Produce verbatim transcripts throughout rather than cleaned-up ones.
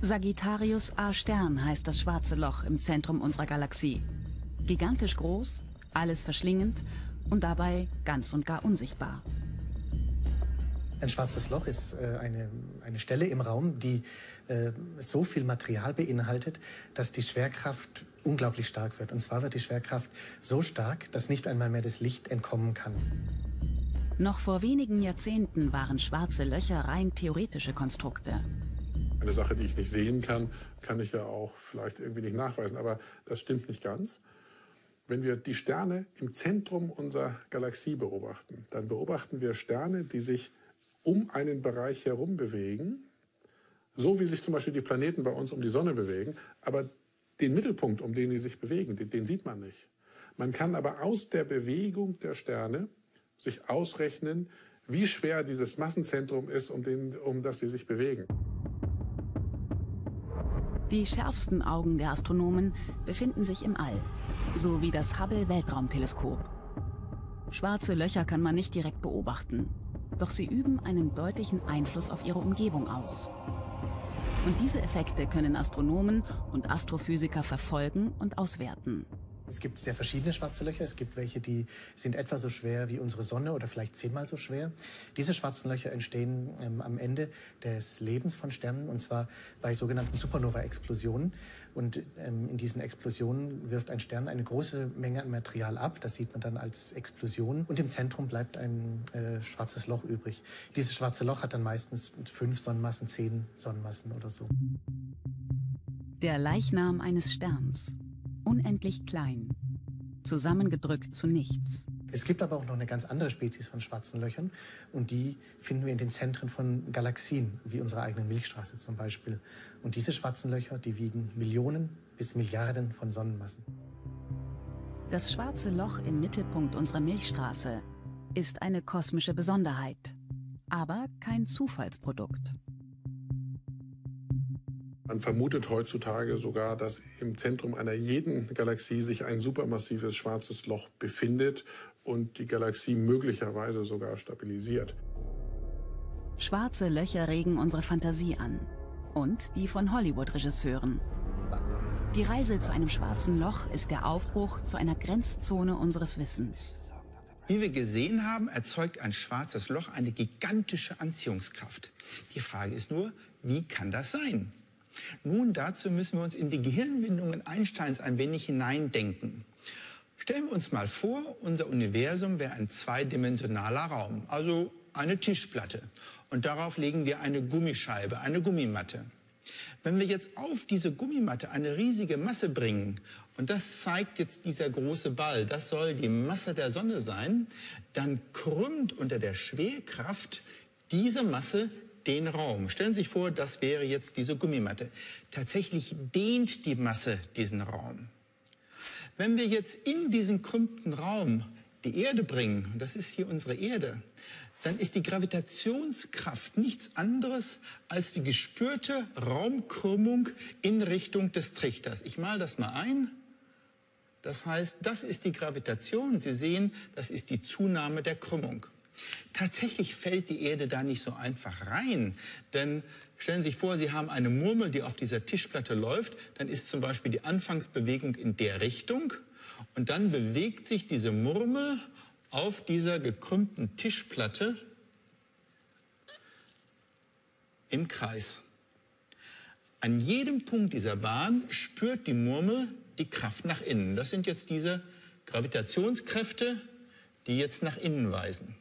Sagittarius A-Stern heißt das schwarze Loch im Zentrum unserer Galaxie. Gigantisch groß, alles verschlingend und dabei ganz und gar unsichtbar. Ein schwarzes Loch ist äh, eine, eine Stelle im Raum, die äh, so viel Material beinhaltet, dass die Schwerkraft unglaublich stark wird. Und zwar wird die Schwerkraft so stark, dass nicht einmal mehr das Licht entkommen kann. Noch vor wenigen Jahrzehnten waren schwarze Löcher rein theoretische Konstrukte. Eine Sache, die ich nicht sehen kann, kann ich ja auch vielleicht irgendwie nicht nachweisen, aber das stimmt nicht ganz. Wenn wir die Sterne im Zentrum unserer Galaxie beobachten, dann beobachten wir Sterne, die sich um einen Bereich herum bewegen, so wie sich zum Beispiel die Planeten bei uns um die Sonne bewegen, aber den Mittelpunkt, um den die sich bewegen, den, den sieht man nicht. Man kann aber aus der Bewegung der Sterne sich ausrechnen, wie schwer dieses Massenzentrum ist, um, den, um das sie sich bewegen. Die schärfsten Augen der Astronomen befinden sich im All, so wie das Hubble-Weltraumteleskop. Schwarze Löcher kann man nicht direkt beobachten, doch sie üben einen deutlichen Einfluss auf ihre Umgebung aus. Und diese Effekte können Astronomen und Astrophysiker verfolgen und auswerten. Es gibt sehr verschiedene schwarze Löcher. Es gibt welche, die sind etwa so schwer wie unsere Sonne oder vielleicht zehnmal so schwer. Diese schwarzen Löcher entstehen ähm, am Ende des Lebens von Sternen, und zwar bei sogenannten Supernova-Explosionen. Und ähm, in diesen Explosionen wirft ein Stern eine große Menge an Material ab. Das sieht man dann als Explosion. Und im Zentrum bleibt ein äh, schwarzes Loch übrig. Dieses schwarze Loch hat dann meistens fünf Sonnenmassen, zehn Sonnenmassen oder so. Der Leichnam eines Sterns. Unendlich klein, zusammengedrückt zu nichts. Es gibt aber auch noch eine ganz andere Spezies von schwarzen Löchern, und die finden wir in den Zentren von Galaxien, wie unserer eigenen Milchstraße zum Beispiel. Und diese schwarzen Löcher, die wiegen Millionen bis Milliarden von Sonnenmassen. Das schwarze Loch im Mittelpunkt unserer Milchstraße ist eine kosmische Besonderheit, aber kein Zufallsprodukt. Man vermutet heutzutage sogar, dass im Zentrum einer jeden Galaxie sich ein supermassives schwarzes Loch befindet und die Galaxie möglicherweise sogar stabilisiert. Schwarze Löcher regen unsere Fantasie an und die von Hollywood-Regisseuren. Die Reise zu einem schwarzen Loch ist der Aufbruch zu einer Grenzzone unseres Wissens. Wie wir gesehen haben, erzeugt ein schwarzes Loch eine gigantische Anziehungskraft. Die Frage ist nur, wie kann das sein? Nun, dazu müssen wir uns in die Gehirnwindungen Einsteins ein wenig hineindenken. Stellen wir uns mal vor, unser Universum wäre ein zweidimensionaler Raum, also eine Tischplatte. Und darauf legen wir eine Gummischeibe, eine Gummimatte. Wenn wir jetzt auf diese Gummimatte eine riesige Masse bringen, und das zeigt jetzt dieser große Ball, das soll die Masse der Sonne sein, dann krümmt unter der Schwerkraft diese Masse den Raum. Stellen Sie sich vor, das wäre jetzt diese Gummimatte. Tatsächlich dehnt die Masse diesen Raum. Wenn wir jetzt in diesen krümmten Raum die Erde bringen, und das ist hier unsere Erde, dann ist die Gravitationskraft nichts anderes als die gespürte Raumkrümmung in Richtung des Trichters. Ich male das mal ein. Das heißt, das ist die Gravitation. Sie sehen, das ist die Zunahme der Krümmung. Tatsächlich fällt die Erde da nicht so einfach rein, denn stellen Sie sich vor, Sie haben eine Murmel, die auf dieser Tischplatte läuft, dann ist zum Beispiel die Anfangsbewegung in der Richtung und dann bewegt sich diese Murmel auf dieser gekrümmten Tischplatte im Kreis. An jedem Punkt dieser Bahn spürt die Murmel die Kraft nach innen. Das sind jetzt diese Gravitationskräfte, die jetzt nach innen weisen.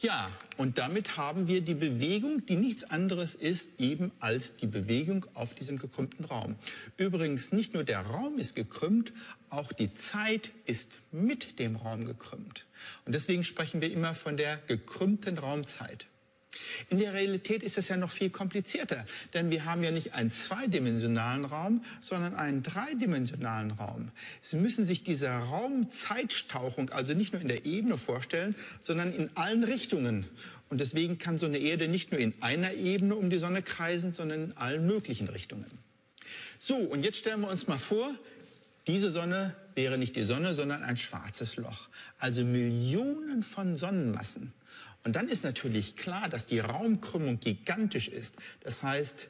Ja, und damit haben wir die Bewegung, die nichts anderes ist eben als die Bewegung auf diesem gekrümmten Raum. Übrigens, nicht nur der Raum ist gekrümmt, auch die Zeit ist mit dem Raum gekrümmt. Und deswegen sprechen wir immer von der gekrümmten Raumzeit. In der Realität ist das ja noch viel komplizierter, denn wir haben ja nicht einen zweidimensionalen Raum, sondern einen dreidimensionalen Raum. Sie müssen sich diese Raumzeitstauchung also nicht nur in der Ebene vorstellen, sondern in allen Richtungen. Und deswegen kann so eine Erde nicht nur in einer Ebene um die Sonne kreisen, sondern in allen möglichen Richtungen. So, und jetzt stellen wir uns mal vor, diese Sonne wäre nicht die Sonne, sondern ein schwarzes Loch. Also Millionen von Sonnenmassen. Und dann ist natürlich klar, dass die Raumkrümmung gigantisch ist. Das heißt,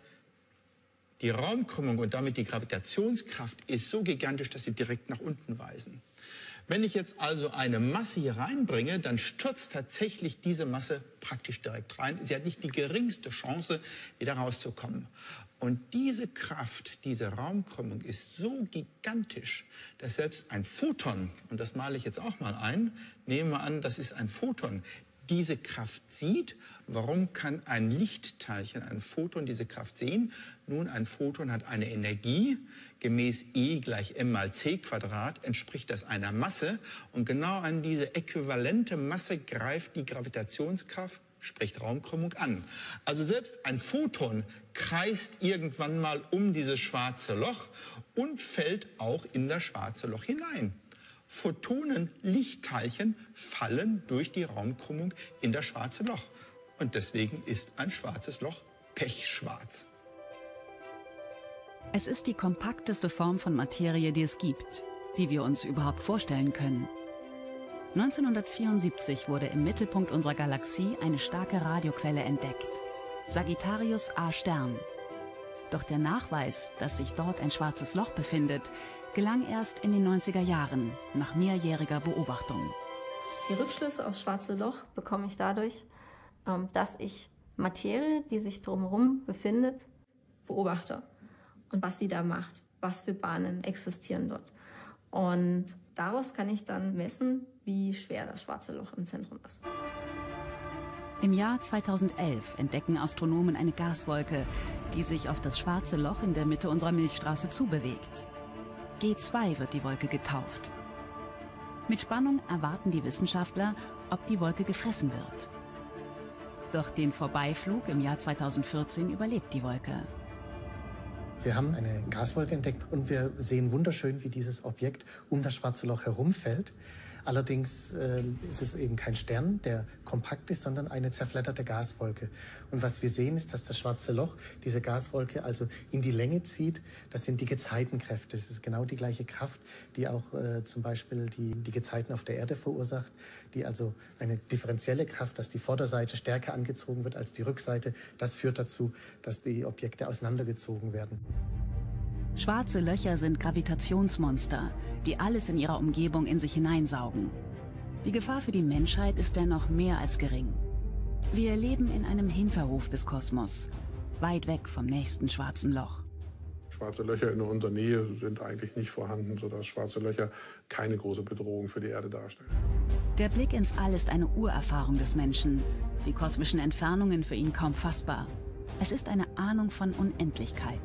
die Raumkrümmung und damit die Gravitationskraft ist so gigantisch, dass sie direkt nach unten weisen. Wenn ich jetzt also eine Masse hier reinbringe, dann stürzt tatsächlich diese Masse praktisch direkt rein. Sie hat nicht die geringste Chance, wieder rauszukommen. Und diese Kraft, diese Raumkrümmung ist so gigantisch, dass selbst ein Photon, und das male ich jetzt auch mal ein, nehmen wir an, das ist ein Photon, diese Kraft sieht. Warum kann ein Lichtteilchen, ein Photon, diese Kraft sehen? Nun, ein Photon hat eine Energie, gemäß E gleich m mal c Quadrat, entspricht das einer Masse. Und genau an diese äquivalente Masse greift die Gravitationskraft, spricht Raumkrümmung an. Also selbst ein Photon kreist irgendwann mal um dieses schwarze Loch und fällt auch in das schwarze Loch hinein. Photonen, Lichtteilchen fallen durch die Raumkrümmung in das schwarze Loch. Und deswegen ist ein schwarzes Loch pechschwarz. Es ist die kompakteste Form von Materie, die es gibt, die wir uns überhaupt vorstellen können. neunzehnhundertvierundsiebzig wurde im Mittelpunkt unserer Galaxie eine starke Radioquelle entdeckt, Sagittarius A-Stern. Doch der Nachweis, dass sich dort ein schwarzes Loch befindet, gelang erst in den neunziger Jahren, nach mehrjähriger Beobachtung. Die Rückschlüsse aufs schwarze Loch bekomme ich dadurch, dass ich Materie, die sich drumherum befindet, beobachte und was sie da macht, was für Bahnen existieren dort. Und daraus kann ich dann messen, wie schwer das schwarze Loch im Zentrum ist. Im Jahr zweitausendelf entdecken Astronomen eine Gaswolke, die sich auf das schwarze Loch in der Mitte unserer Milchstraße zubewegt. G zwei wird die Wolke getauft. Mit Spannung erwarten die Wissenschaftler, ob die Wolke gefressen wird. Doch den Vorbeiflug im Jahr zweitausendvierzehn überlebt die Wolke. Wir haben eine Gaswolke entdeckt und wir sehen wunderschön, wie dieses Objekt um das schwarze Loch herumfällt. Allerdings äh, ist es eben kein Stern, der kompakt ist, sondern eine zerflatterte Gaswolke. Und was wir sehen, ist, dass das schwarze Loch diese Gaswolke also in die Länge zieht. Das sind die Gezeitenkräfte. Es ist genau die gleiche Kraft, die auch äh, zum Beispiel die, die Gezeiten auf der Erde verursacht, die also eine differenzielle Kraft, dass die Vorderseite stärker angezogen wird als die Rückseite. Das führt dazu, dass die Objekte auseinandergezogen werden. Schwarze Löcher sind Gravitationsmonster, die alles in ihrer Umgebung in sich hineinsaugen. Die Gefahr für die Menschheit ist dennoch mehr als gering. Wir leben in einem Hinterhof des Kosmos, weit weg vom nächsten schwarzen Loch. Schwarze Löcher in unserer Nähe sind eigentlich nicht vorhanden, sodass schwarze Löcher keine große Bedrohung für die Erde darstellen. Der Blick ins All ist eine Urerfahrung des Menschen, die kosmischen Entfernungen für ihn kaum fassbar. Es ist eine Ahnung von Unendlichkeit.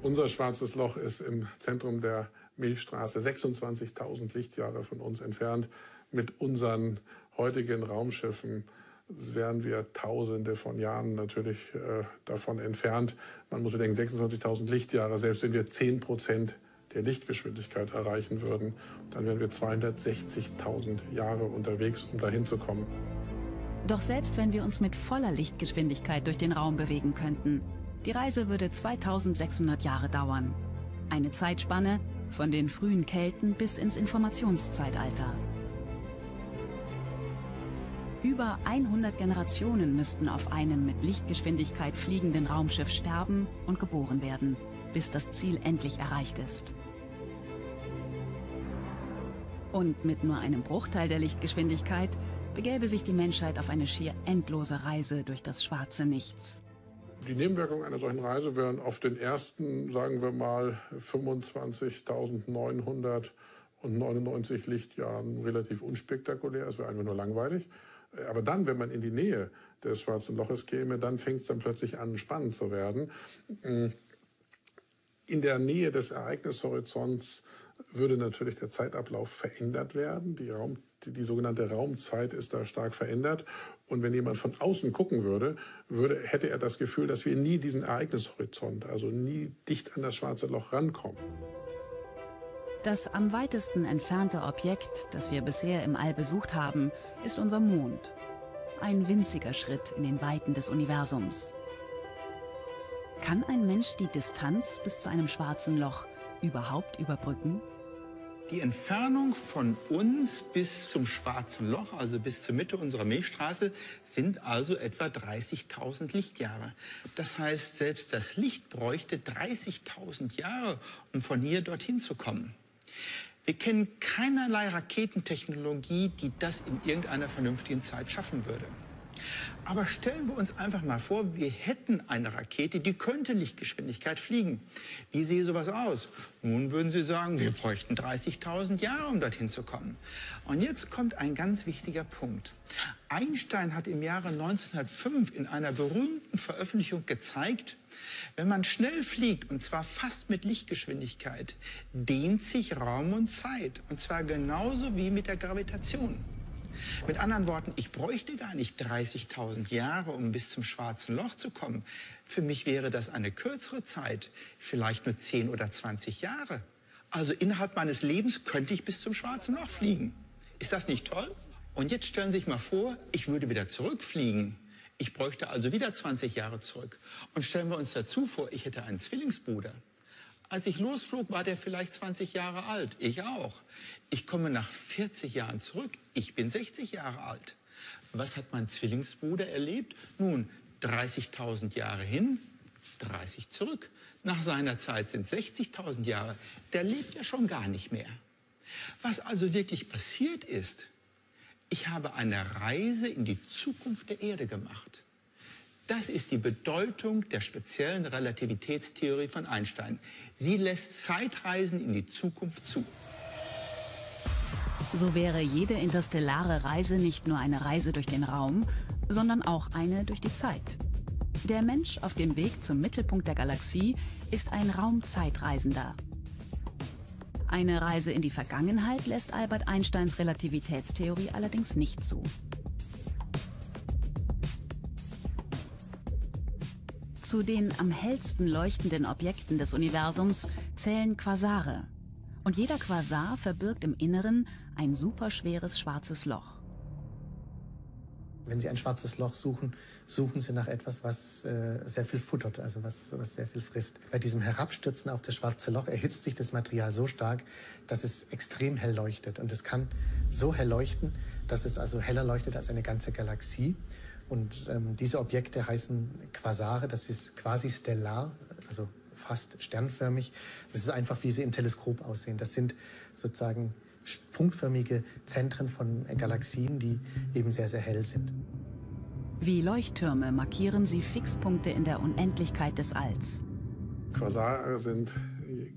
Unser schwarzes Loch ist im Zentrum der Milchstraße sechsundzwanzigtausend Lichtjahre von uns entfernt. Mit unseren heutigen Raumschiffen wären wir Tausende von Jahren natürlich äh, davon entfernt. Man muss bedenken, sechsundzwanzigtausend Lichtjahre, selbst wenn wir zehn Prozent der Lichtgeschwindigkeit erreichen würden, dann wären wir zweihundertsechzigtausend Jahre unterwegs, um dahin zu kommen. Doch selbst wenn wir uns mit voller Lichtgeschwindigkeit durch den Raum bewegen könnten, die Reise würde zweitausendsechshundert Jahre dauern. Eine Zeitspanne von den frühen Kelten bis ins Informationszeitalter. Über hundert Generationen müssten auf einem mit Lichtgeschwindigkeit fliegenden Raumschiff sterben und geboren werden, bis das Ziel endlich erreicht ist. Und mit nur einem Bruchteil der Lichtgeschwindigkeit begäbe sich die Menschheit auf eine schier endlose Reise durch das schwarze Nichts. Die Nebenwirkungen einer solchen Reise wären auf den ersten, sagen wir mal, fünfundzwanzigtausendneunhundertneunundneunzig Lichtjahren relativ unspektakulär. Es wäre einfach nur langweilig. Aber dann, wenn man in die Nähe des schwarzen Loches käme, dann fängt es dann plötzlich an, spannend zu werden. In der Nähe des Ereignishorizonts würde natürlich der Zeitablauf verändert werden. Die, Raum, die, die sogenannte Raumzeit ist da stark verändert. Und wenn jemand von außen gucken würde, würde, hätte er das Gefühl, dass wir nie diesen Ereignishorizont, also nie dicht an das schwarze Loch rankommen. Das am weitesten entfernte Objekt, das wir bisher im All besucht haben, ist unser Mond. Ein winziger Schritt in den Weiten des Universums. Kann ein Mensch die Distanz bis zu einem schwarzen Loch überhaupt überbrücken? Die Entfernung von uns bis zum Schwarzen Loch, also bis zur Mitte unserer Milchstraße, sind also etwa dreißigtausend Lichtjahre. Das heißt, selbst das Licht bräuchte dreißigtausend Jahre, um von hier dorthin zu kommen. Wir kennen keinerlei Raketentechnologie, die das in irgendeiner vernünftigen Zeit schaffen würde. Aber stellen wir uns einfach mal vor, wir hätten eine Rakete, die könnte Lichtgeschwindigkeit fliegen. Wie sähe sowas aus? Nun würden Sie sagen, wir bräuchten dreißigtausend Jahre, um dorthin zu kommen. Und jetzt kommt ein ganz wichtiger Punkt. Einstein hat im Jahre neunzehnhundertfünf in einer berühmten Veröffentlichung gezeigt, wenn man schnell fliegt, und zwar fast mit Lichtgeschwindigkeit, dehnt sich Raum und Zeit. Und zwar genauso wie mit der Gravitation. Mit anderen Worten, ich bräuchte gar nicht dreißigtausend Jahre, um bis zum Schwarzen Loch zu kommen. Für mich wäre das eine kürzere Zeit, vielleicht nur zehn oder zwanzig Jahre. Also innerhalb meines Lebens könnte ich bis zum Schwarzen Loch fliegen. Ist das nicht toll? Und jetzt stellen Sie sich mal vor, ich würde wieder zurückfliegen. Ich bräuchte also wieder zwanzig Jahre zurück. Und stellen wir uns dazu vor, ich hätte einen Zwillingsbruder. Als ich losflog, war der vielleicht zwanzig Jahre alt. Ich auch. Ich komme nach vierzig Jahren zurück. Ich bin sechzig Jahre alt. Was hat mein Zwillingsbruder erlebt? Nun, dreißigtausend Jahre hin, dreißig zurück. Nach seiner Zeit sind sechzigtausend Jahre. Der lebt ja schon gar nicht mehr. Was also wirklich passiert ist, ich habe eine Reise in die Zukunft der Erde gemacht. Das ist die Bedeutung der speziellen Relativitätstheorie von Einstein. Sie lässt Zeitreisen in die Zukunft zu. So wäre jede interstellare Reise nicht nur eine Reise durch den Raum, sondern auch eine durch die Zeit. Der Mensch auf dem Weg zum Mittelpunkt der Galaxie ist ein Raumzeitreisender. Eine Reise in die Vergangenheit lässt Albert Einsteins Relativitätstheorie allerdings nicht zu. Zu den am hellsten leuchtenden Objekten des Universums zählen Quasare. Und jeder Quasar verbirgt im Inneren ein superschweres schwarzes Loch. Wenn Sie ein schwarzes Loch suchen, suchen Sie nach etwas, was äh, sehr viel futtert, also was, was sehr viel frisst. Bei diesem Herabstürzen auf das schwarze Loch erhitzt sich das Material so stark, dass es extrem hell leuchtet. Und es kann so hell leuchten, dass es also heller leuchtet als eine ganze Galaxie. Und ähm, diese Objekte heißen Quasare, das ist quasi stellar, also fast sternförmig. Das ist einfach, wie sie im Teleskop aussehen. Das sind sozusagen punktförmige Zentren von Galaxien, die eben sehr, sehr hell sind. Wie Leuchttürme markieren sie Fixpunkte in der Unendlichkeit des Alls. Quasare sind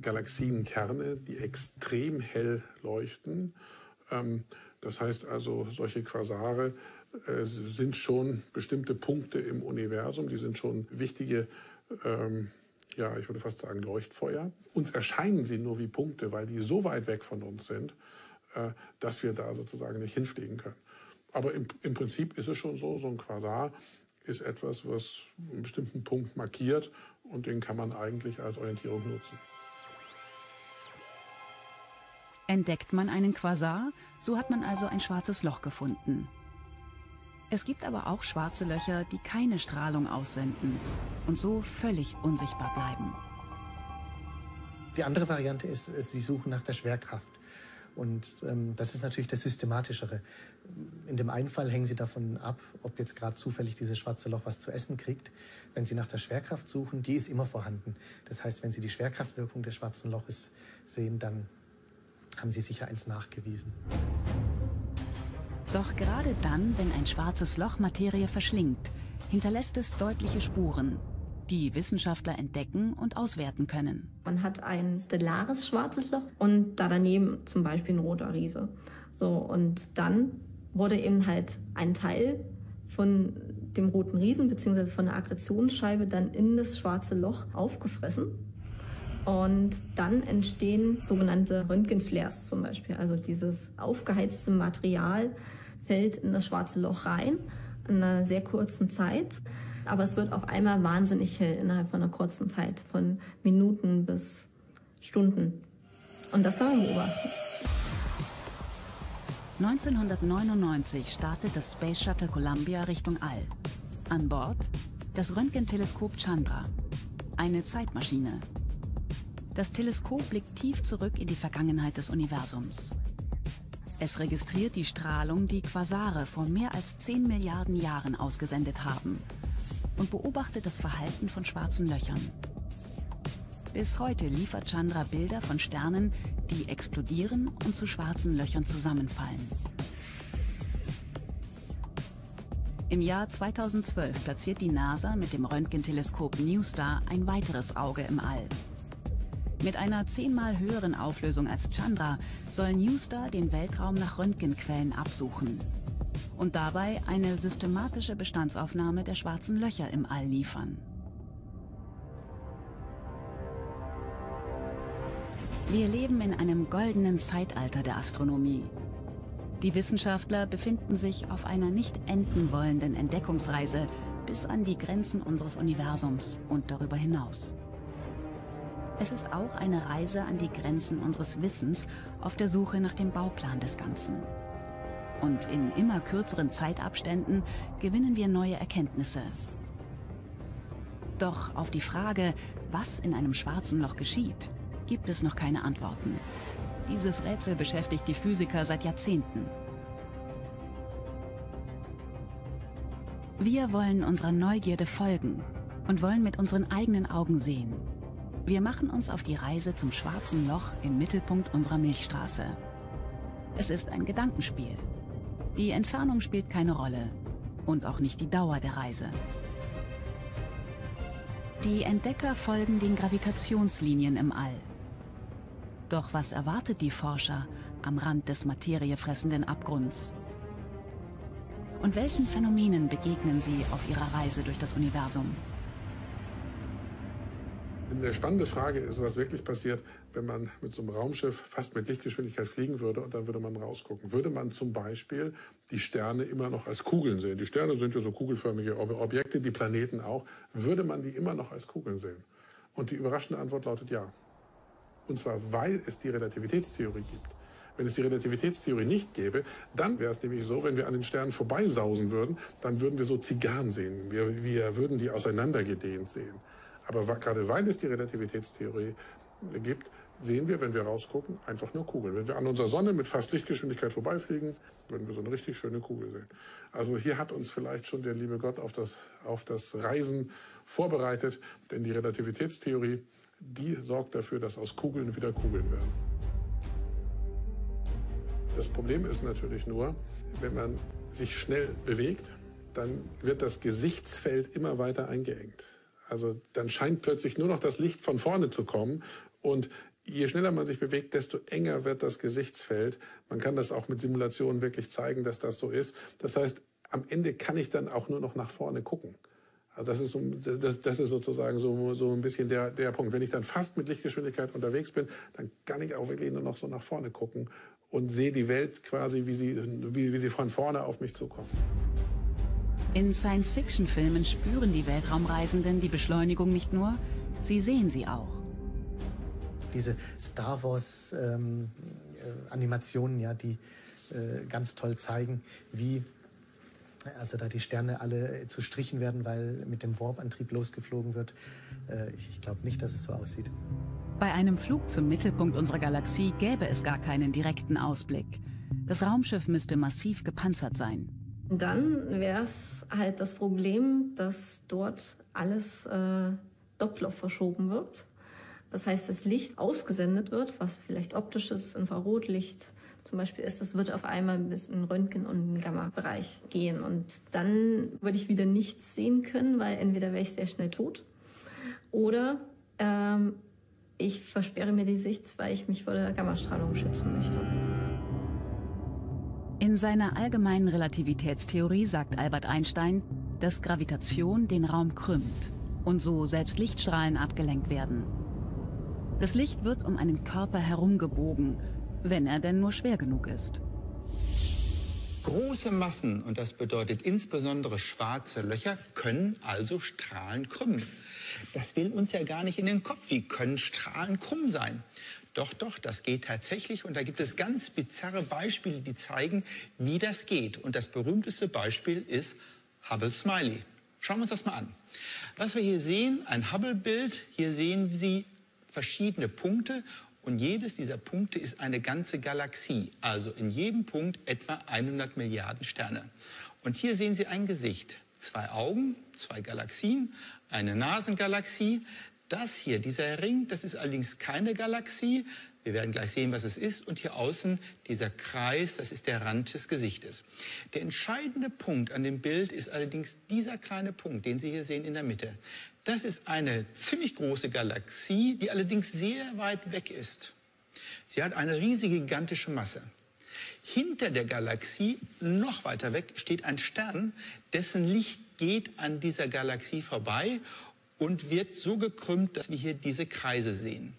Galaxienkerne, die extrem hell leuchten. Ähm, das heißt also, solche Quasare sind schon bestimmte Punkte im Universum, die sind schon wichtige, ähm, ja, ich würde fast sagen Leuchtfeuer. Uns erscheinen sie nur wie Punkte, weil die so weit weg von uns sind, äh, dass wir da sozusagen nicht hinfliegen können. Aber im, im Prinzip ist es schon so, so ein Quasar ist etwas, was einen bestimmten Punkt markiert und den kann man eigentlich als Orientierung nutzen. Entdeckt man einen Quasar, so hat man also ein schwarzes Loch gefunden. Es gibt aber auch schwarze Löcher, die keine Strahlung aussenden und so völlig unsichtbar bleiben. Die andere Variante ist, sie suchen nach der Schwerkraft. Und ähm, das ist natürlich das Systematischere. In dem einen Fall hängen sie davon ab, ob jetzt gerade zufällig dieses schwarze Loch was zu essen kriegt. Wenn sie nach der Schwerkraft suchen, die ist immer vorhanden. Das heißt, wenn sie die Schwerkraftwirkung des schwarzen Loches sehen, dann haben sie sicher eins nachgewiesen. Doch gerade dann, wenn ein schwarzes Loch Materie verschlingt, hinterlässt es deutliche Spuren, die Wissenschaftler entdecken und auswerten können. Man hat ein stellares schwarzes Loch und da daneben zum Beispiel ein roter Riese. So, und dann wurde eben halt ein Teil von dem roten Riesen bzw. von der Akkretionsscheibe dann in das schwarze Loch aufgefressen. Und dann entstehen sogenannte Röntgenflares zum Beispiel. Also dieses aufgeheizte Material fällt in das schwarze Loch rein, in einer sehr kurzen Zeit. Aber es wird auf einmal wahnsinnig hell innerhalb von einer kurzen Zeit, von Minuten bis Stunden. Und das kann man beobachten. neunzehnhundertneunundneunzig startet das Space Shuttle Columbia Richtung All. An Bord das Röntgenteleskop Chandra, eine Zeitmaschine. Das Teleskop blickt tief zurück in die Vergangenheit des Universums. Es registriert die Strahlung, die Quasare vor mehr als zehn Milliarden Jahren ausgesendet haben und beobachtet das Verhalten von schwarzen Löchern. Bis heute liefert Chandra Bilder von Sternen, die explodieren und zu schwarzen Löchern zusammenfallen. Im Jahr zweitausendzwölf platziert die NASA mit dem Röntgenteleskop NuSTAR ein weiteres Auge im All. Mit einer zehnmal höheren Auflösung als Chandra soll NuSTAR den Weltraum nach Röntgenquellen absuchen und dabei eine systematische Bestandsaufnahme der schwarzen Löcher im All liefern. Wir leben in einem goldenen Zeitalter der Astronomie. Die Wissenschaftler befinden sich auf einer nicht enden wollenden Entdeckungsreise bis an die Grenzen unseres Universums und darüber hinaus. Es ist auch eine Reise an die Grenzen unseres Wissens auf der Suche nach dem Bauplan des Ganzen. Und in immer kürzeren Zeitabständen gewinnen wir neue Erkenntnisse. Doch auf die Frage, was in einem schwarzen Loch geschieht, gibt es noch keine Antworten. Dieses Rätsel beschäftigt die Physiker seit Jahrzehnten. Wir wollen unserer Neugierde folgen und wollen mit unseren eigenen Augen sehen. Wir machen uns auf die Reise zum schwarzen Loch im Mittelpunkt unserer Milchstraße. Es ist ein Gedankenspiel. Die Entfernung spielt keine Rolle und auch nicht die Dauer der Reise. Die Entdecker folgen den Gravitationslinien im All. Doch was erwartet die Forscher am Rand des materiefressenden Abgrunds? Und welchen Phänomenen begegnen sie auf ihrer Reise durch das Universum? Eine spannende Frage ist, was wirklich passiert, wenn man mit so einem Raumschiff fast mit Lichtgeschwindigkeit fliegen würde und dann würde man rausgucken. Würde man zum Beispiel die Sterne immer noch als Kugeln sehen? Die Sterne sind ja so kugelförmige Objekte, die Planeten auch. Würde man die immer noch als Kugeln sehen? Und die überraschende Antwort lautet ja. Und zwar, weil es die Relativitätstheorie gibt. Wenn es die Relativitätstheorie nicht gäbe, dann wäre es nämlich so, wenn wir an den Sternen vorbeisausen würden, dann würden wir so Zigarren sehen. Wir, wir würden die auseinandergedehnt sehen. Aber gerade weil es die Relativitätstheorie gibt, sehen wir, wenn wir rausgucken, einfach nur Kugeln. Wenn wir an unserer Sonne mit fast Lichtgeschwindigkeit vorbeifliegen, würden wir so eine richtig schöne Kugel sehen. Also hier hat uns vielleicht schon der liebe Gott auf das, auf das Reisen vorbereitet. Denn die Relativitätstheorie, die sorgt dafür, dass aus Kugeln wieder Kugeln werden. Das Problem ist natürlich nur, wenn man sich schnell bewegt, dann wird das Gesichtsfeld immer weiter eingeengt. Also dann scheint plötzlich nur noch das Licht von vorne zu kommen und je schneller man sich bewegt, desto enger wird das Gesichtsfeld. Man kann das auch mit Simulationen wirklich zeigen, dass das so ist. Das heißt, am Ende kann ich dann auch nur noch nach vorne gucken. Also das ist, so, das, das ist sozusagen so, so ein bisschen der, der Punkt. Wenn ich dann fast mit Lichtgeschwindigkeit unterwegs bin, dann kann ich auch wirklich nur noch so nach vorne gucken und sehe die Welt quasi, wie sie, wie, wie sie von vorne auf mich zukommt. In Science-Fiction-Filmen spüren die Weltraumreisenden die Beschleunigung nicht nur, sie sehen sie auch. Diese Star Wars-Animationen, ähm, ja, die äh, ganz toll zeigen, wie also da die Sterne alle zu Strichen werden, weil mit dem Warp-Antrieb losgeflogen wird. Äh, ich ich glaube nicht, dass es so aussieht. Bei einem Flug zum Mittelpunkt unserer Galaxie gäbe es gar keinen direkten Ausblick. Das Raumschiff müsste massiv gepanzert sein. Dann wäre es halt das Problem, dass dort alles äh, Doppler verschoben wird. Das heißt, das Licht ausgesendet wird, was vielleicht optisches Infrarotlicht zum Beispiel ist, das wird auf einmal bis in den Röntgen- und den Gamma-Bereich gehen. Und dann würde ich wieder nichts sehen können, weil entweder wäre ich sehr schnell tot oder ähm, ich versperre mir die Sicht, weil ich mich vor der Gammastrahlung schützen möchte. In seiner allgemeinen Relativitätstheorie sagt Albert Einstein, dass Gravitation den Raum krümmt und so selbst Lichtstrahlen abgelenkt werden. Das Licht wird um einen Körper herumgebogen, wenn er denn nur schwer genug ist. Große Massen, und das bedeutet insbesondere schwarze Löcher, können also Strahlen krümmen. Das will uns ja gar nicht in den Kopf. Wie können Strahlen krumm sein? Doch, doch, das geht tatsächlich. Und da gibt es ganz bizarre Beispiele, die zeigen, wie das geht. Und das berühmteste Beispiel ist Hubble Smiley. Schauen wir uns das mal an. Was wir hier sehen, ein Hubble-Bild. Hier sehen Sie verschiedene Punkte und jedes dieser Punkte ist eine ganze Galaxie, also in jedem Punkt etwa hundert Milliarden Sterne. Und hier sehen Sie ein Gesicht, zwei Augen, zwei Galaxien, eine Nasengalaxie. Das hier, dieser Ring, das ist allerdings keine Galaxie. Wir werden gleich sehen, was es ist. Und hier außen dieser Kreis, das ist der Rand des Gesichtes. Der entscheidende Punkt an dem Bild ist allerdings dieser kleine Punkt, den Sie hier sehen in der Mitte. Das ist eine ziemlich große Galaxie, die allerdings sehr weit weg ist. Sie hat eine riesige, gigantische Masse. Hinter der Galaxie, noch weiter weg, steht ein Stern, dessen Licht geht an dieser Galaxie vorbei und wird so gekrümmt, dass wir hier diese Kreise sehen.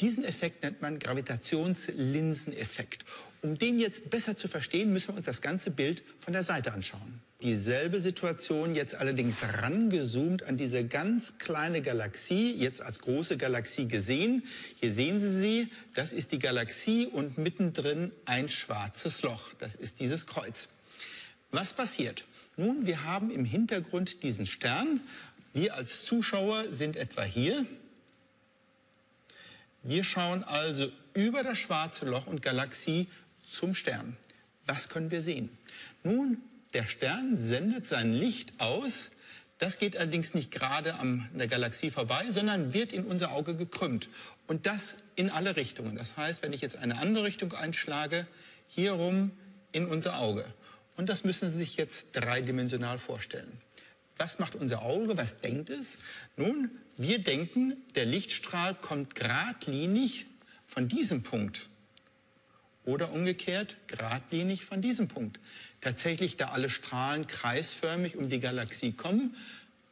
Diesen Effekt nennt man Gravitationslinseneffekt. Um den jetzt besser zu verstehen, müssen wir uns das ganze Bild von der Seite anschauen. Dieselbe Situation, jetzt allerdings rangezoomt an diese ganz kleine Galaxie, jetzt als große Galaxie gesehen. Hier sehen Sie sie, das ist die Galaxie und mittendrin ein schwarzes Loch. Das ist dieses Kreuz. Was passiert? Nun, wir haben im Hintergrund diesen Stern. Wir als Zuschauer sind etwa hier. Wir schauen also über das schwarze Loch und Galaxie zum Stern. Was können wir sehen? Nun, der Stern sendet sein Licht aus. Das geht allerdings nicht gerade an der Galaxie vorbei, sondern wird in unser Auge gekrümmt. Und das in alle Richtungen. Das heißt, wenn ich jetzt eine andere Richtung einschlage, hier rum in unser Auge. Und das müssen Sie sich jetzt dreidimensional vorstellen. Was macht unser Auge? Was denkt es? Nun, wir denken, der Lichtstrahl kommt geradlinig von diesem Punkt. Oder umgekehrt, geradlinig von diesem Punkt. Tatsächlich, da alle Strahlen kreisförmig um die Galaxie kommen,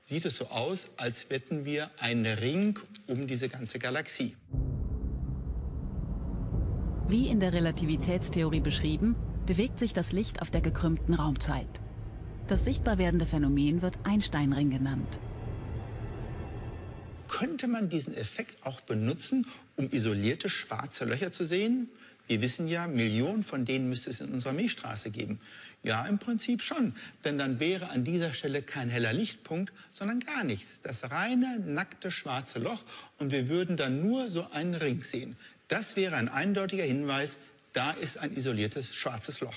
sieht es so aus, als hätten wir einen Ring um diese ganze Galaxie. Wie in der Relativitätstheorie beschrieben, bewegt sich das Licht auf der gekrümmten Raumzeit. Das sichtbar werdende Phänomen wird Einsteinring genannt. Könnte man diesen Effekt auch benutzen, um isolierte schwarze Löcher zu sehen? Wir wissen ja, Millionen von denen müsste es in unserer Milchstraße geben. Ja, im Prinzip schon, denn dann wäre an dieser Stelle kein heller Lichtpunkt, sondern gar nichts. Das reine, nackte, schwarze Loch und wir würden dann nur so einen Ring sehen. Das wäre ein eindeutiger Hinweis, da ist ein isoliertes schwarzes Loch.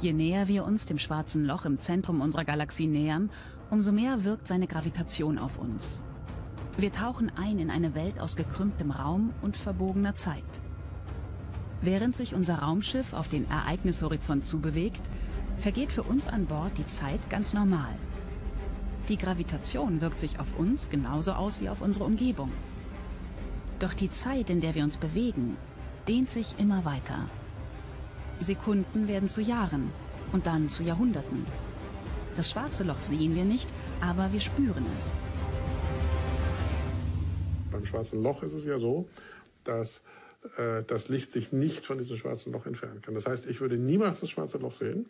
Je näher wir uns dem schwarzen Loch im Zentrum unserer Galaxie nähern, umso mehr wirkt seine Gravitation auf uns. Wir tauchen ein in eine Welt aus gekrümmtem Raum und verbogener Zeit. Während sich unser Raumschiff auf den Ereignishorizont zubewegt, vergeht für uns an Bord die Zeit ganz normal. Die Gravitation wirkt sich auf uns genauso aus wie auf unsere Umgebung. Doch die Zeit, in der wir uns bewegen, dehnt sich immer weiter. Sekunden werden zu Jahren und dann zu Jahrhunderten. Das schwarze Loch sehen wir nicht, aber wir spüren es. Beim schwarzen Loch ist es ja so, dass äh, das Licht sich nicht von diesem schwarzen Loch entfernen kann. Das heißt, ich würde niemals das schwarze Loch sehen.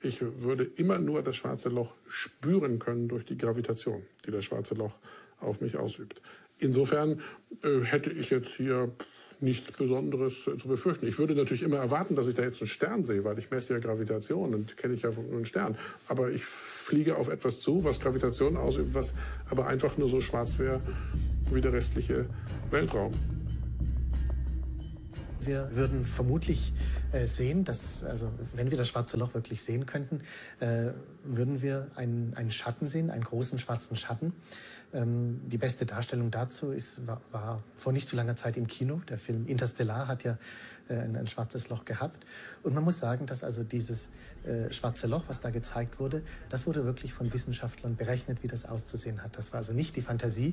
Ich würde immer nur das schwarze Loch spüren können durch die Gravitation, die das schwarze Loch auf mich ausübt. Insofern äh, hätte ich jetzt hier nichts Besonderes zu befürchten. Ich würde natürlich immer erwarten, dass ich da jetzt einen Stern sehe, weil ich messe ja Gravitation und kenne ich ja einen Stern. Aber ich fliege auf etwas zu, was Gravitation ausübt, was aber einfach nur so schwarz wäre wie der restliche Weltraum. Wir würden vermutlich äh, sehen, dass, also wenn wir das schwarze Loch wirklich sehen könnten, äh, würden wir einen, einen Schatten sehen, einen großen schwarzen Schatten. Ähm, die beste Darstellung dazu ist, war, war vor nicht zu langer Zeit im Kino. Der Film Interstellar hat ja äh, ein, ein schwarzes Loch gehabt. Und man muss sagen, dass also dieses äh, schwarze Loch, was da gezeigt wurde, das wurde wirklich von Wissenschaftlern berechnet, wie das auszusehen hat. Das war also nicht die Fantasie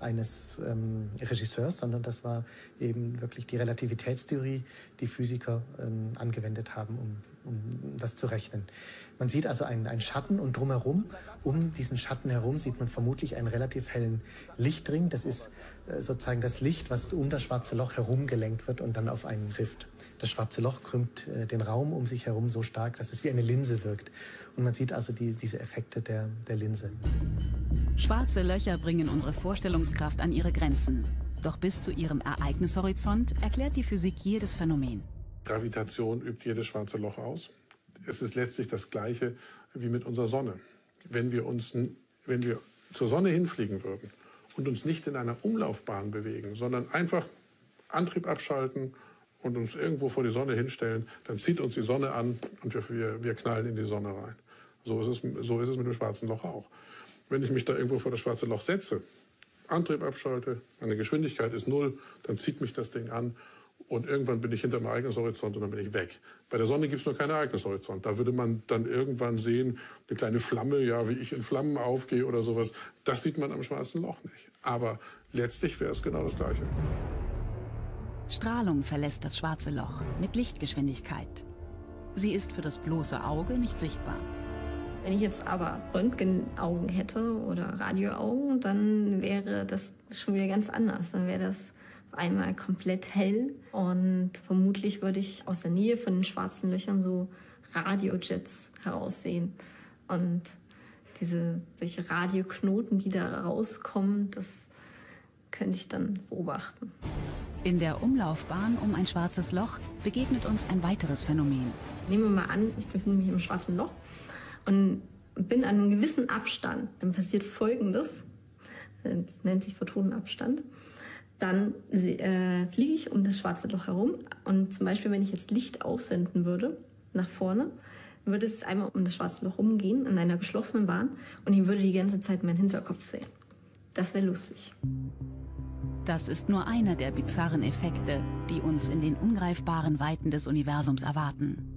eines ähm, Regisseurs, sondern das war eben wirklich die Relativitätstheorie, die Physiker ähm, angewendet haben, um, um das zu rechnen. Man sieht also einen, einen Schatten und drumherum, um diesen Schatten herum, sieht man vermutlich einen relativ hellen Lichtring. Das ist äh, sozusagen das Licht, was um das schwarze Loch herum gelenkt wird und dann auf einen trifft. Das schwarze Loch krümmt äh, den Raum um sich herum so stark, dass es wie eine Linse wirkt. Und man sieht also die, diese Effekte der, der Linse. Schwarze Löcher bringen unsere Vorstellungskraft an ihre Grenzen. Doch bis zu ihrem Ereignishorizont erklärt die Physik jedes Phänomen. Gravitation übt jedes schwarze Loch aus. Es ist letztlich das Gleiche wie mit unserer Sonne. Wenn wir, uns, wenn wir zur Sonne hinfliegen würden und uns nicht in einer Umlaufbahn bewegen, sondern einfach Antrieb abschalten und uns irgendwo vor die Sonne hinstellen, dann zieht uns die Sonne an und wir, wir knallen in die Sonne rein. So ist es, so ist es mit dem schwarzen Loch auch. Wenn ich mich da irgendwo vor das schwarze Loch setze, Antrieb abschalte, meine Geschwindigkeit ist null, dann zieht mich das Ding an und irgendwann bin ich hinter meinem Ereignishorizont und dann bin ich weg. Bei der Sonne gibt es noch keinen Ereignishorizont. Da würde man dann irgendwann sehen, eine kleine Flamme, ja, wie ich in Flammen aufgehe oder sowas. Das sieht man am schwarzen Loch nicht. Aber letztlich wäre es genau das Gleiche. Strahlung verlässt das schwarze Loch mit Lichtgeschwindigkeit. Sie ist für das bloße Auge nicht sichtbar. Wenn ich jetzt aber Röntgenaugen hätte oder Radioaugen, dann wäre das schon wieder ganz anders. Dann wäre das auf einmal komplett hell und vermutlich würde ich aus der Nähe von den schwarzen Löchern so Radiojets heraussehen. Und diese, solche Radioknoten, die da rauskommen, das könnte ich dann beobachten. In der Umlaufbahn um ein schwarzes Loch begegnet uns ein weiteres Phänomen. Nehmen wir mal an, ich befinde mich im schwarzen Loch und bin an einem gewissen Abstand. Dann passiert Folgendes, das nennt sich Photonenabstand. Dann äh, fliege ich um das schwarze Loch herum und zum Beispiel, wenn ich jetzt Licht aussenden würde, nach vorne, würde es einmal um das schwarze Loch rumgehen, in einer geschlossenen Bahn und ich würde die ganze Zeit meinen Hinterkopf sehen. Das wäre lustig. Das ist nur einer der bizarren Effekte, die uns in den ungreifbaren Weiten des Universums erwarten.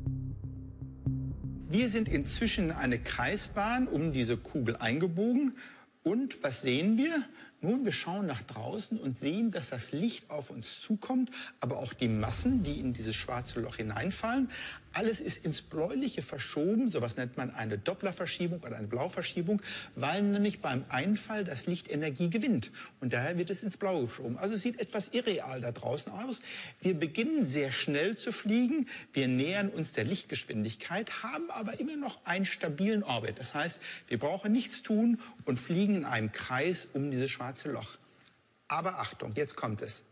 Wir sind inzwischen eine Kreisbahn um diese Kugel eingebogen. Und was sehen wir? Nun, wir schauen nach draußen und sehen, dass das Licht auf uns zukommt, aber auch die Massen, die in dieses schwarze Loch hineinfallen. Alles ist ins Bläuliche verschoben, sowas nennt man eine Dopplerverschiebung oder eine Blauverschiebung, weil nämlich beim Einfall das Licht Energie gewinnt und daher wird es ins Blaue geschoben. Also es sieht etwas irreal da draußen aus. Wir beginnen sehr schnell zu fliegen, wir nähern uns der Lichtgeschwindigkeit, haben aber immer noch einen stabilen Orbit. Das heißt, wir brauchen nichts tun und fliegen in einem Kreis um dieses schwarze Loch. Loch. Aber Achtung, jetzt kommt es.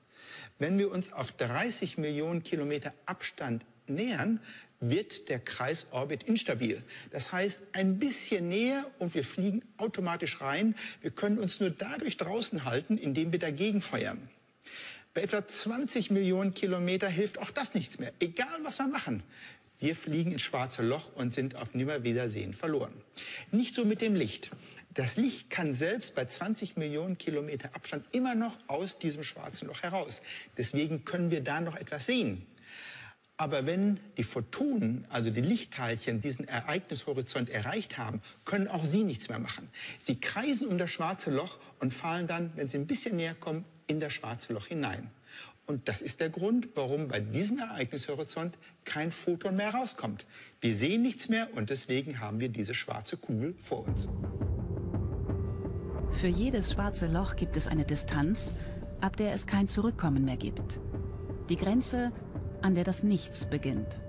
Wenn wir uns auf dreißig Millionen Kilometer Abstand nähern, wird der Kreisorbit instabil. Das heißt, ein bisschen näher und wir fliegen automatisch rein. Wir können uns nur dadurch draußen halten, indem wir dagegen feuern. Bei etwa zwanzig Millionen Kilometer hilft auch das nichts mehr, egal was wir machen. Wir fliegen ins schwarze Loch und sind auf Nimmerwiedersehen verloren. Nicht so mit dem Licht. Das Licht kann selbst bei zwanzig Millionen Kilometer Abstand immer noch aus diesem schwarzen Loch heraus. Deswegen können wir da noch etwas sehen. Aber wenn die Photonen, also die Lichtteilchen, diesen Ereignishorizont erreicht haben, können auch sie nichts mehr machen. Sie kreisen um das schwarze Loch und fallen dann, wenn sie ein bisschen näher kommen, in das schwarze Loch hinein. Und das ist der Grund, warum bei diesem Ereignishorizont kein Photon mehr rauskommt. Wir sehen nichts mehr und deswegen haben wir diese schwarze Kugel vor uns. Für jedes schwarze Loch gibt es eine Distanz, ab der es kein Zurückkommen mehr gibt. Die Grenze, an der das Nichts beginnt.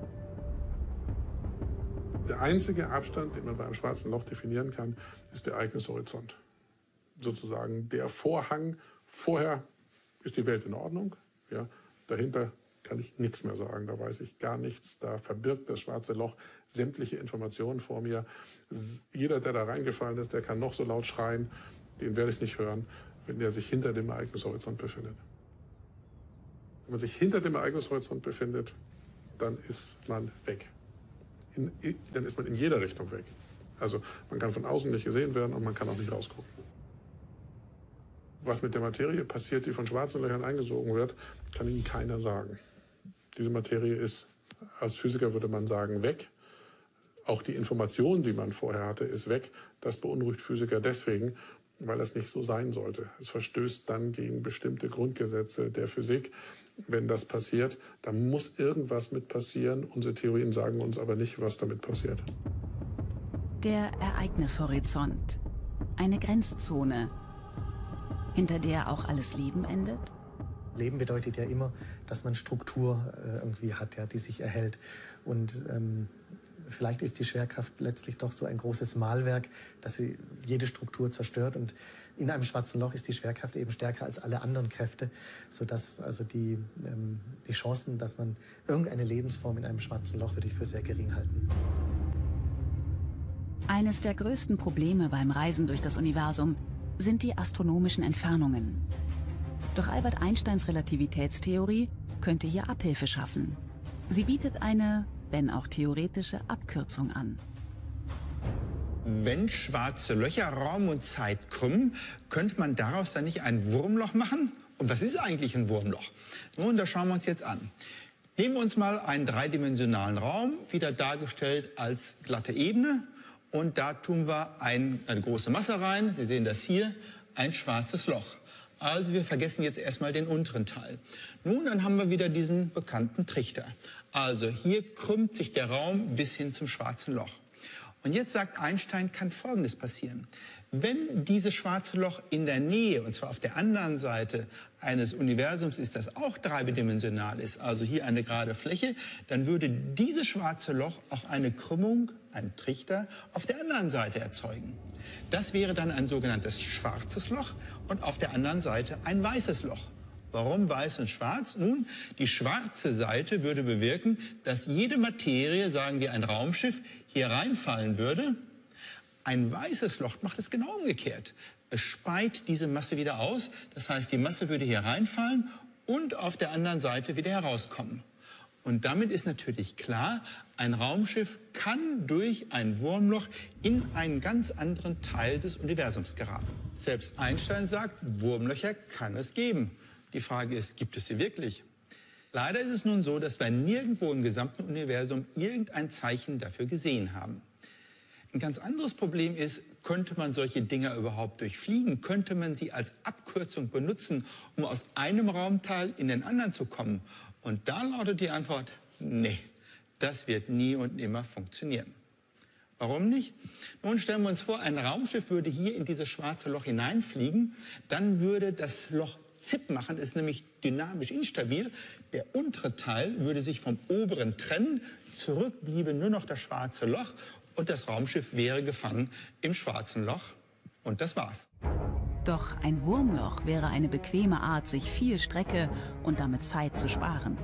Der einzige Abstand, den man bei einem schwarzen Loch definieren kann, ist der Ereignishorizont. Sozusagen der Vorhang, vorher ist die Welt in Ordnung. Ja, dahinter kann ich nichts mehr sagen, da weiß ich gar nichts, da verbirgt das schwarze Loch sämtliche Informationen vor mir. Jeder, der da reingefallen ist, der kann noch so laut schreien, den werde ich nicht hören, wenn der sich hinter dem Ereignishorizont befindet. Wenn man sich hinter dem Ereignishorizont befindet, dann ist man weg. In, dann ist man in jeder Richtung weg. Also man kann von außen nicht gesehen werden und man kann auch nicht rausgucken. Was mit der Materie passiert, die von schwarzen Löchern eingesogen wird, kann Ihnen keiner sagen. Diese Materie ist, als Physiker würde man sagen, weg. Auch die Information, die man vorher hatte, ist weg. Das beunruhigt Physiker deswegen, weil das nicht so sein sollte. Es verstößt dann gegen bestimmte Grundgesetze der Physik. Wenn das passiert, dann muss irgendwas mit passieren. Unsere Theorien sagen uns aber nicht, was damit passiert. Der Ereignishorizont. Eine Grenzzone, hinter der auch alles Leben endet? Leben bedeutet ja immer, dass man Struktur äh, irgendwie hat, ja, die sich erhält. Und ähm, vielleicht ist die Schwerkraft letztlich doch so ein großes Mahlwerk, dass sie jede Struktur zerstört. Und in einem schwarzen Loch ist die Schwerkraft eben stärker als alle anderen Kräfte, sodass also die, ähm, die Chancen, dass man irgendeine Lebensform in einem schwarzen Loch, würde ich für sehr gering halten. Eines der größten Probleme beim Reisen durch das Universum sind die astronomischen Entfernungen. Doch Albert Einsteins Relativitätstheorie könnte hier Abhilfe schaffen. Sie bietet eine, wenn auch theoretische, Abkürzung an. Wenn schwarze Löcher Raum und Zeit krümmen, könnte man daraus dann nicht ein Wurmloch machen? Und was ist eigentlich ein Wurmloch? Nun, das schauen wir uns jetzt an. Nehmen wir uns mal einen dreidimensionalen Raum, wieder dargestellt als glatte Ebene. Und da tun wir ein, eine große Masse rein. Sie sehen das hier, ein schwarzes Loch. Also wir vergessen jetzt erstmal den unteren Teil. Nun, dann haben wir wieder diesen bekannten Trichter. Also hier krümmt sich der Raum bis hin zum schwarzen Loch. Und jetzt sagt Einstein, kann Folgendes passieren. Wenn dieses schwarze Loch in der Nähe, und zwar auf der anderen Seite eines Universums ist, das auch dreidimensional ist, also hier eine gerade Fläche, dann würde dieses schwarze Loch auch eine Krümmung, einen Trichter, auf der anderen Seite erzeugen. Das wäre dann ein sogenanntes schwarzes Loch und auf der anderen Seite ein weißes Loch. Warum weiß und schwarz? Nun, die schwarze Seite würde bewirken, dass jede Materie, sagen wir ein Raumschiff, hier reinfallen würde. Ein weißes Loch macht es genau umgekehrt. Es speit diese Masse wieder aus. Das heißt, die Masse würde hier reinfallen und auf der anderen Seite wieder herauskommen. Und damit ist natürlich klar, ein Raumschiff kann durch ein Wurmloch in einen ganz anderen Teil des Universums geraten. Selbst Einstein sagt, Wurmlöcher kann es geben. Die Frage ist, gibt es sie wirklich? Leider ist es nun so, dass wir nirgendwo im gesamten Universum irgendein Zeichen dafür gesehen haben. Ein ganz anderes Problem ist, könnte man solche Dinger überhaupt durchfliegen? Könnte man sie als Abkürzung benutzen, um aus einem Raumteil in den anderen zu kommen? Und da lautet die Antwort, nee, das wird nie und nimmer funktionieren. Warum nicht? Nun stellen wir uns vor, ein Raumschiff würde hier in dieses schwarze Loch hineinfliegen, dann würde das Loch Zip machen, ist nämlich dynamisch instabil. Der untere Teil würde sich vom oberen trennen, zurück bliebe nur noch das schwarze Loch und das Raumschiff wäre gefangen im schwarzen Loch. Und das war's. Doch ein Wurmloch wäre eine bequeme Art, sich viel Strecke und damit Zeit zu sparen.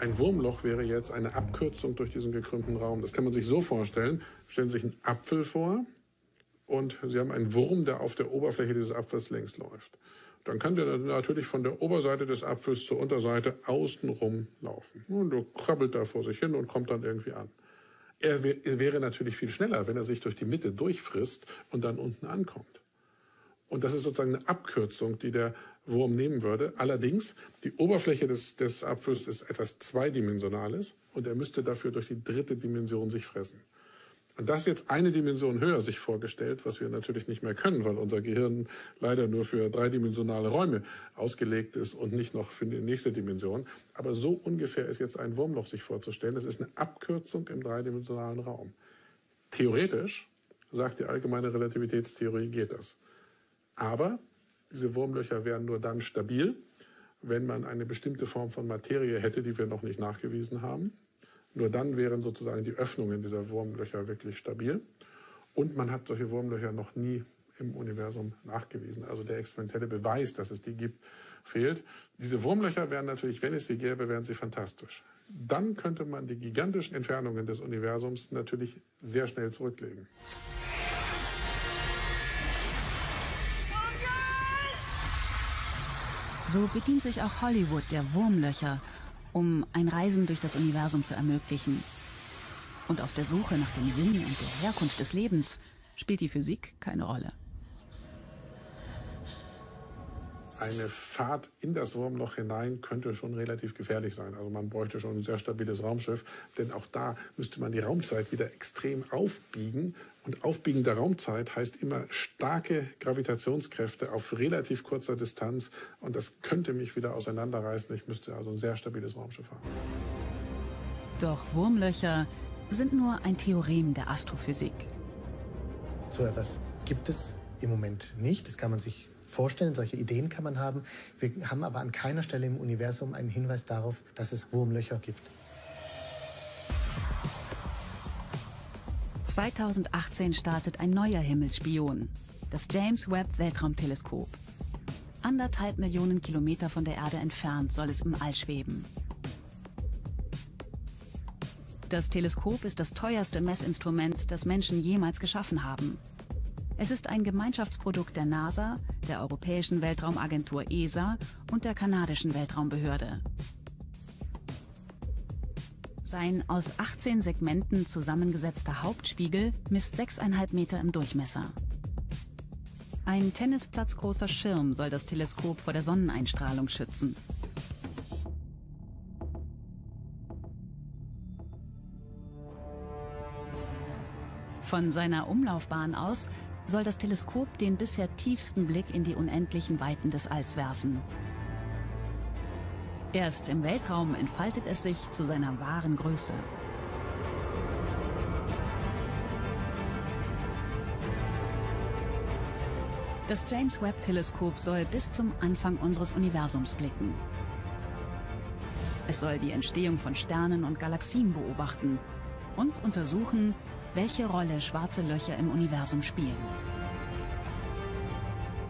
Ein Wurmloch wäre jetzt eine Abkürzung durch diesen gekrümmten Raum. Das kann man sich so vorstellen. Stellen Sie sich einen Apfel vor und Sie haben einen Wurm, der auf der Oberfläche dieses Apfels längs läuft. Dann kann der natürlich von der Oberseite des Apfels zur Unterseite außenrum laufen. Und der krabbelt da vor sich hin und kommt dann irgendwie an. Er wäre natürlich viel schneller, wenn er sich durch die Mitte durchfrisst und dann unten ankommt. Und das ist sozusagen eine Abkürzung, die der Wurm nehmen würde. Allerdings, die Oberfläche des, des Apfels ist etwas Zweidimensionales und er müsste dafür durch die dritte Dimension sich fressen. Und das jetzt eine Dimension höher sich vorgestellt, was wir natürlich nicht mehr können, weil unser Gehirn leider nur für dreidimensionale Räume ausgelegt ist und nicht noch für die nächste Dimension. Aber so ungefähr ist jetzt ein Wurmloch sich vorzustellen. Das ist eine Abkürzung im dreidimensionalen Raum. Theoretisch, sagt die allgemeine Relativitätstheorie, geht das. Aber diese Wurmlöcher wären nur dann stabil, wenn man eine bestimmte Form von Materie hätte, die wir noch nicht nachgewiesen haben. Nur dann wären sozusagen die Öffnungen dieser Wurmlöcher wirklich stabil. Und man hat solche Wurmlöcher noch nie im Universum nachgewiesen. Also der experimentelle Beweis, dass es die gibt, fehlt. Diese Wurmlöcher wären natürlich, wenn es sie gäbe, wären sie fantastisch. Dann könnte man die gigantischen Entfernungen des Universums natürlich sehr schnell zurücklegen. So bedient sich auch Hollywood der Wurmlöcher, um ein Reisen durch das Universum zu ermöglichen. Und auf der Suche nach dem Sinn und der Herkunft des Lebens spielt die Physik keine Rolle. Eine Fahrt in das Wurmloch hinein könnte schon relativ gefährlich sein. Also man bräuchte schon ein sehr stabiles Raumschiff, denn auch da müsste man die Raumzeit wieder extrem aufbiegen. Und Aufbiegen der Raumzeit heißt immer starke Gravitationskräfte auf relativ kurzer Distanz. Und das könnte mich wieder auseinanderreißen. Ich müsste also ein sehr stabiles Raumschiff haben. Doch Wurmlöcher sind nur ein Theorem der Astrophysik. So etwas gibt es im Moment nicht. Das kann man sich vorstellen, solche Ideen kann man haben. Wir haben aber an keiner Stelle im Universum einen Hinweis darauf, dass es Wurmlöcher gibt. zweitausendachtzehn startet ein neuer Himmelsspion, das James Webb Weltraumteleskop. Anderthalb Millionen Kilometer von der Erde entfernt soll es im All schweben. Das Teleskop ist das teuerste Messinstrument, das Menschen jemals geschaffen haben. Es ist ein Gemeinschaftsprodukt der NASA, der Europäischen Weltraumagentur E S A und der kanadischen Weltraumbehörde. Sein aus achtzehn Segmenten zusammengesetzter Hauptspiegel misst sechseinhalb Meter im Durchmesser. Ein tennisplatzgroßer Schirm soll das Teleskop vor der Sonneneinstrahlung schützen. Von seiner Umlaufbahn aus soll das Teleskop den bisher tiefsten Blick in die unendlichen Weiten des Alls werfen. Erst im Weltraum entfaltet es sich zu seiner wahren Größe. Das James Webb Teleskop soll bis zum Anfang unseres Universums blicken. Es soll die Entstehung von Sternen und Galaxien beobachten und untersuchen, welche Rolle schwarze Löcher im Universum spielen.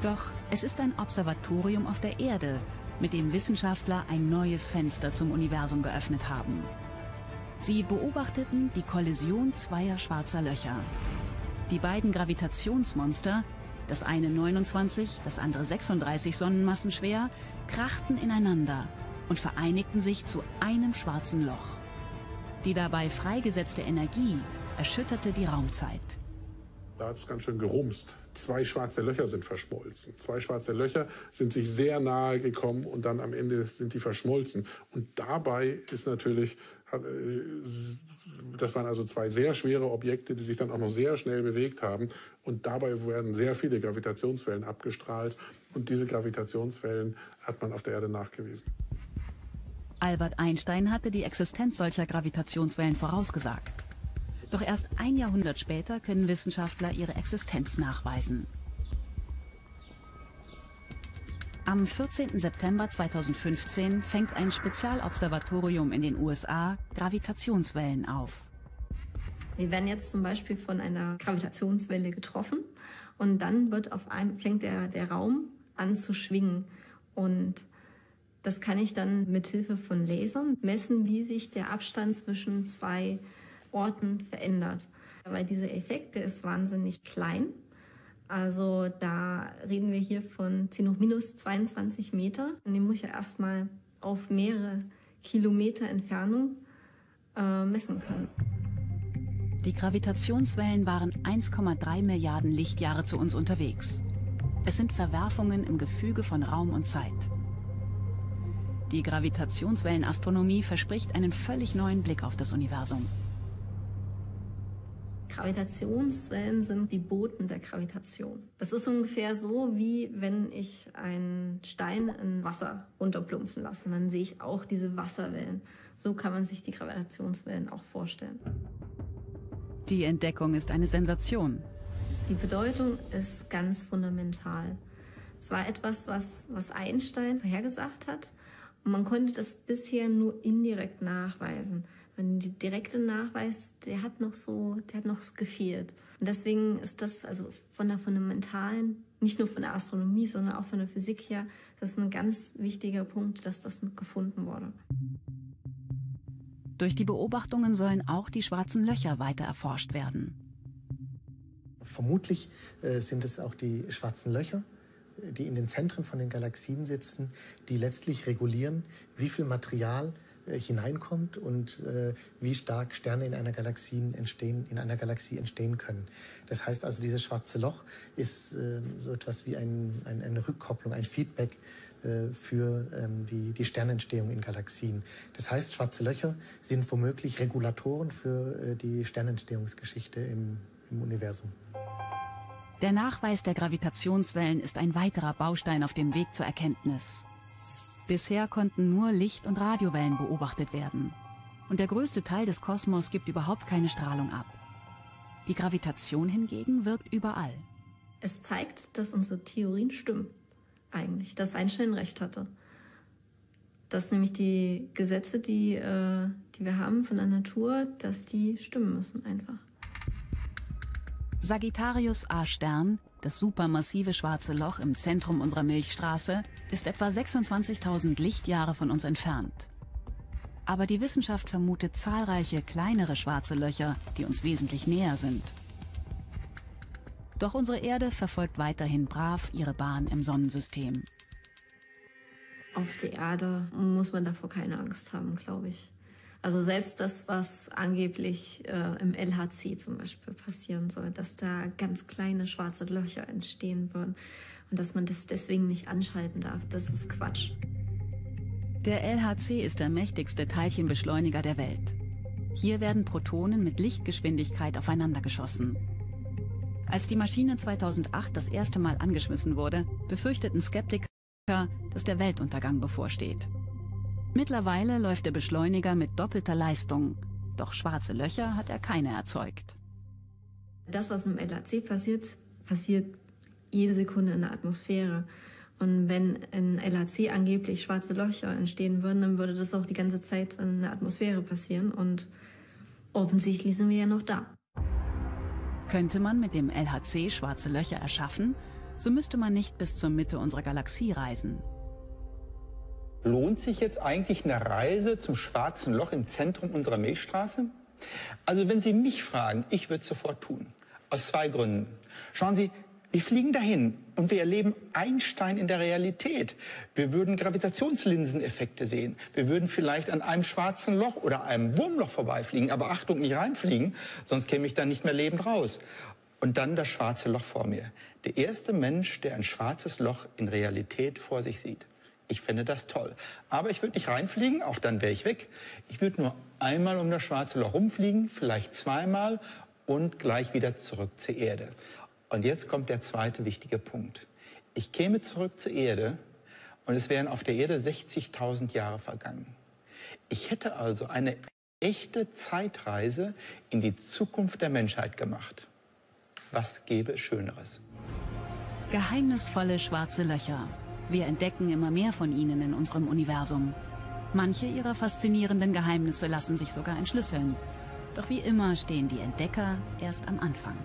Doch es ist ein Observatorium auf der Erde, mit dem Wissenschaftler ein neues Fenster zum Universum geöffnet haben. Sie beobachteten die Kollision zweier schwarzer Löcher. Die beiden Gravitationsmonster, das eine neunundzwanzig, das andere sechsunddreißig Sonnenmassen schwer, krachten ineinander und vereinigten sich zu einem schwarzen Loch. Die dabei freigesetzte Energie erschütterte die Raumzeit. Da hat es ganz schön gerumst. Zwei schwarze Löcher sind verschmolzen. Zwei schwarze Löcher sind sich sehr nahe gekommen und dann am Ende sind die verschmolzen. Und dabei ist natürlich, das waren also zwei sehr schwere Objekte, die sich dann auch noch sehr schnell bewegt haben. Und dabei werden sehr viele Gravitationswellen abgestrahlt. Und diese Gravitationswellen hat man auf der Erde nachgewiesen. Albert Einstein hatte die Existenz solcher Gravitationswellen vorausgesagt. Doch erst ein Jahrhundert später können Wissenschaftler ihre Existenz nachweisen. Am vierzehnten September zweitausendfünfzehn fängt ein Spezialobservatorium in den U S A Gravitationswellen auf. Wir werden jetzt zum Beispiel von einer Gravitationswelle getroffen und dann wird auf einem, fängt der, der Raum an zu schwingen. Und das kann ich dann mithilfe von Lasern messen, wie sich der Abstand zwischen zwei Orten verändert. Weil dieser Effekt, der ist wahnsinnig klein. Also da reden wir hier von zehn hoch minus zweiundzwanzig Meter. Und den muss ich ja erstmal auf mehrere Kilometer Entfernung äh, messen können. Die Gravitationswellen waren eins Komma drei Milliarden Lichtjahre zu uns unterwegs. Es sind Verwerfungen im Gefüge von Raum und Zeit. Die Gravitationswellenastronomie verspricht einen völlig neuen Blick auf das Universum. Gravitationswellen sind die Boten der Gravitation. Das ist ungefähr so, wie wenn ich einen Stein in Wasser runterplumpsen lasse. Und dann sehe ich auch diese Wasserwellen. So kann man sich die Gravitationswellen auch vorstellen. Die Entdeckung ist eine Sensation. Die Bedeutung ist ganz fundamental. Es war etwas, was, was Einstein vorhergesagt hat. Und man konnte das bisher nur indirekt nachweisen. Und der direkte Nachweis, der hat noch so, der hat noch so gefehlt. Und deswegen ist das also von der fundamentalen, nicht nur von der Astronomie, sondern auch von der Physik her, das ist ein ganz wichtiger Punkt, dass das gefunden wurde. Durch die Beobachtungen sollen auch die schwarzen Löcher weiter erforscht werden. Vermutlich äh, sind es auch die schwarzen Löcher, die in den Zentren von den Galaxien sitzen, die letztlich regulieren, wie viel Material hineinkommt und äh, wie stark Sterne in einer Galaxie entstehen, in einer Galaxie entstehen können. Das heißt also, dieses schwarze Loch ist äh, so etwas wie ein, ein, eine Rückkopplung, ein Feedback äh, für ähm, die, die Sternentstehung in Galaxien. Das heißt, schwarze Löcher sind womöglich Regulatoren für äh, die Sternentstehungsgeschichte im, im Universum. Der Nachweis der Gravitationswellen ist ein weiterer Baustein auf dem Weg zur Erkenntnis. Bisher konnten nur Licht- und Radiowellen beobachtet werden. Und der größte Teil des Kosmos gibt überhaupt keine Strahlung ab. Die Gravitation hingegen wirkt überall. Es zeigt, dass unsere Theorien stimmen, eigentlich, dass Einstein recht hatte. Dass nämlich die Gesetze, die, äh, die wir haben von der Natur, dass die stimmen müssen einfach. Sagittarius A-Stern, das supermassive schwarze Loch im Zentrum unserer Milchstraße, ist etwa sechsundzwanzigtausend Lichtjahre von uns entfernt. Aber die Wissenschaft vermutet zahlreiche kleinere schwarze Löcher, die uns wesentlich näher sind. Doch unsere Erde verfolgt weiterhin brav ihre Bahn im Sonnensystem. Auf der Erde muss man davor keine Angst haben, glaube ich. Also selbst das, was angeblich äh, im L H C zum Beispiel passieren soll, dass da ganz kleine schwarze Löcher entstehen würden und dass man das deswegen nicht anschalten darf, das ist Quatsch. Der L H C ist der mächtigste Teilchenbeschleuniger der Welt. Hier werden Protonen mit Lichtgeschwindigkeit aufeinander geschossen. Als die Maschine zweitausendacht das erste Mal angeschmissen wurde, befürchteten Skeptiker, dass der Weltuntergang bevorsteht. Mittlerweile läuft der Beschleuniger mit doppelter Leistung, doch schwarze Löcher hat er keine erzeugt. Das, was im L H C passiert, passiert jede Sekunde in der Atmosphäre. Und wenn in L H C angeblich schwarze Löcher entstehen würden, dann würde das auch die ganze Zeit in der Atmosphäre passieren. Und offensichtlich sind wir ja noch da. Könnte man mit dem L H C schwarze Löcher erschaffen, so müsste man nicht bis zur Mitte unserer Galaxie reisen. Lohnt sich jetzt eigentlich eine Reise zum schwarzen Loch im Zentrum unserer Milchstraße? Also wenn Sie mich fragen, ich würde es sofort tun. Aus zwei Gründen. Schauen Sie, wir fliegen dahin und wir erleben Einstein in der Realität. Wir würden Gravitationslinseneffekte sehen. Wir würden vielleicht an einem schwarzen Loch oder einem Wurmloch vorbeifliegen. Aber Achtung, nicht reinfliegen, sonst käme ich dann nicht mehr lebend raus. Und dann das schwarze Loch vor mir. Der erste Mensch, der ein schwarzes Loch in Realität vor sich sieht. Ich fände das toll. Aber ich würde nicht reinfliegen, auch dann wäre ich weg. Ich würde nur einmal um das schwarze Loch rumfliegen, vielleicht zweimal und gleich wieder zurück zur Erde. Und jetzt kommt der zweite wichtige Punkt. Ich käme zurück zur Erde und es wären auf der Erde sechzigtausend Jahre vergangen. Ich hätte also eine echte Zeitreise in die Zukunft der Menschheit gemacht. Was gäbe es Schöneres? Geheimnisvolle schwarze Löcher. Wir entdecken immer mehr von ihnen in unserem Universum. Manche ihrer faszinierenden Geheimnisse lassen sich sogar entschlüsseln. Doch wie immer stehen die Entdecker erst am Anfang.